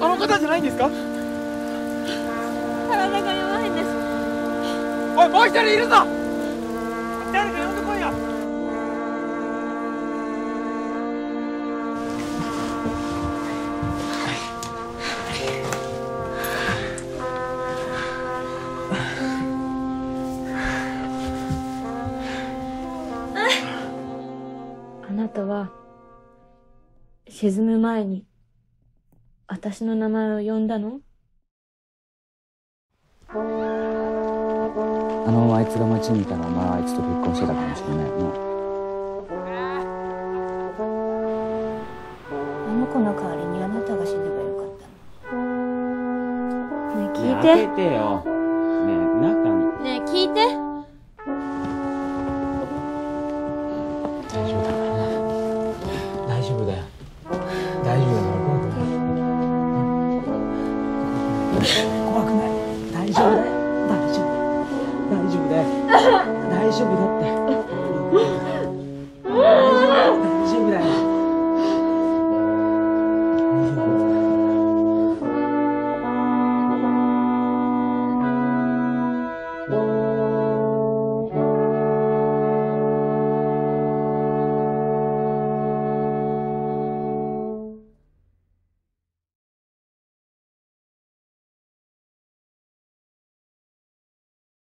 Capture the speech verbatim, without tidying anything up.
あの方じゃないんですか？体が弱いんです。おい、もう一人いるぞ。誰か呼んでこいよ。あなたは沈む前に私の名前を呼んだの？あのあいつが街にいたらお前はあいつと結婚してたかもしれないな。あの子の代わりにあなたが死ねばよかった。ねえ聞いて。ねえ、開けてよ。ねえ中に。ねえ聞いて。大丈夫だ。大丈夫だよ。大丈夫だよ。怖くない、大丈夫だよ、大丈夫、大丈夫だよ、大丈夫だって。